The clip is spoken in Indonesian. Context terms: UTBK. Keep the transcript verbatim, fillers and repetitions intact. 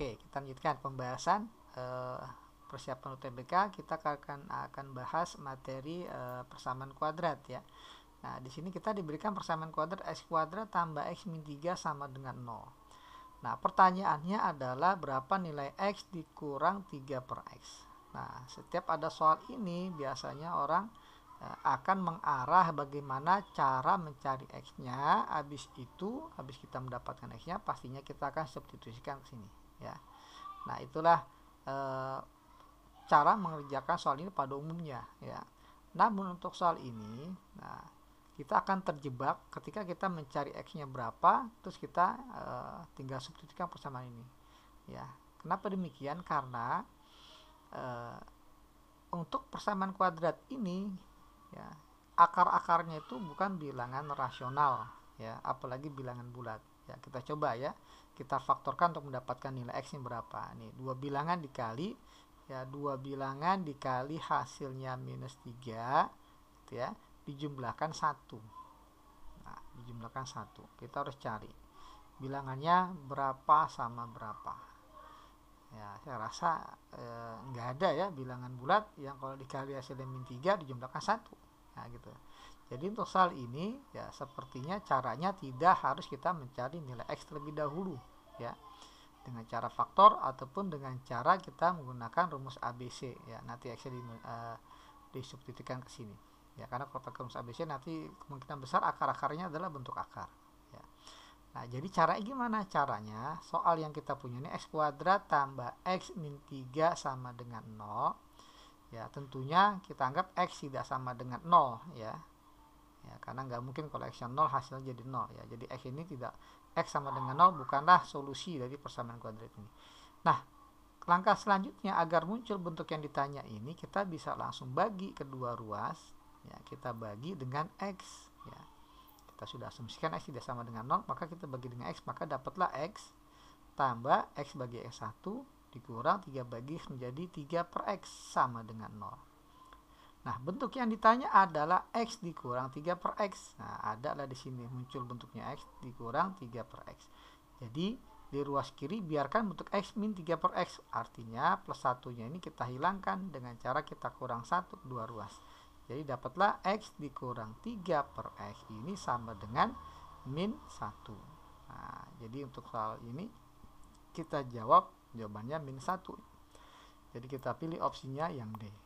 Oke, kita lanjutkan pembahasan eh, persiapan U T B K. Kita akan akan bahas materi eh, persamaan kuadrat ya. Nah, di sini kita diberikan persamaan kuadrat x kuadrat tambah x min tiga sama dengan nol. Nah, pertanyaannya adalah berapa nilai x dikurang tiga per x. Nah, setiap ada soal ini biasanya orang eh, akan mengarah bagaimana cara mencari x-nya. Habis itu, habis kita mendapatkan x-nya, pastinya kita akan substitusikan ke sini ya. Nah, itulah eh, cara mengerjakan soal ini pada umumnya ya. Namun untuk soal ini, nah, kita akan terjebak ketika kita mencari x-nya berapa, terus kita e, tinggal substitusikan persamaan ini. Ya, kenapa demikian? Karena e, untuk persamaan kuadrat ini, ya, akar-akarnya itu bukan bilangan rasional, ya, apalagi bilangan bulat. Ya, kita coba ya, kita faktorkan untuk mendapatkan nilai x-nya berapa. Nih, dua bilangan dikali. Ya, dua bilangan dikali hasilnya minus tiga gitu ya, dijumlahkan satu. Nah, dijumlahkan satu, kita harus cari bilangannya berapa sama berapa ya. Saya rasa nggak eh, ada ya bilangan bulat yang kalau dikali hasilnya min tiga dijumlahkan satu. Nah, gitu. Jadi untuk soal ini ya sepertinya caranya tidak harus kita mencari nilai x terlebih dahulu ya, dengan cara faktor ataupun dengan cara kita menggunakan rumus A B C ya. Nanti x di uh, disubstitusikan ke sini ya, karena kalau pakai rumus A B C nanti kemungkinan besar akar-akarnya adalah bentuk akar ya. Nah, jadi caranya gimana? Caranya soal yang kita punya ini x kuadrat tambah x min tiga sama dengan nol ya. Tentunya kita anggap x tidak sama dengan nol ya, ya karena nggak mungkin kalau x nol hasilnya jadi nol ya. Jadi x ini tidak, x sama dengan nol bukanlah solusi dari persamaan kuadrat ini. Nah, langkah selanjutnya agar muncul bentuk yang ditanya ini, kita bisa langsung bagi kedua ruas ya, kita bagi dengan x ya. Kita sudah asumsikan x tidak sama dengan nol, maka kita bagi dengan x, maka dapatlah x tambah x bagi x satu dikurang tiga bagi x menjadi tiga per x sama dengan nol. Nah, bentuk yang ditanya adalah x dikurang tiga per x. Nah, adalah di sini muncul bentuknya x dikurang tiga per x. Jadi, di ruas kiri biarkan bentuk x min tiga per x. Artinya, plus satunya ini kita hilangkan dengan cara kita kurang satu dua ruas. Jadi, dapatlah x dikurang tiga per x ini sama dengan min satu. Nah, jadi untuk soal ini, kita jawab jawabannya min satu. Jadi, kita pilih opsinya yang D.